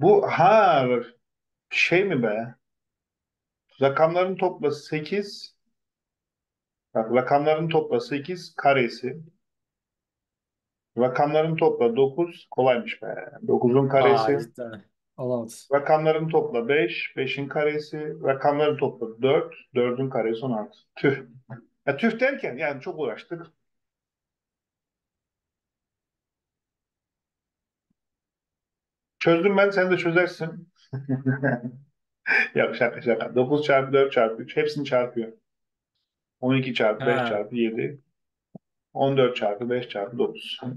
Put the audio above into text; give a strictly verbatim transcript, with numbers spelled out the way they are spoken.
Bu ha şey mi be? Rakamların topla sekiz. Bak, rakamların topla sekiz karesi. Rakamların topla dokuz. Kolaymış be. dokuzun Aa karesi. cidden. Olamaz. Rakamların topla beş. beşin karesi. Rakamların topla dört. dördün karesi on altı. Tüh. Ya tüh derken yani çok uğraştık. Çözdüm ben, sen de çözersin. Yok, şaka şaka. dokuz çarpı dört çarpı üç hepsini çarpıyor. on iki çarpı beş Ha. çarpı yedi. on dört çarpı beş çarpı dokuz.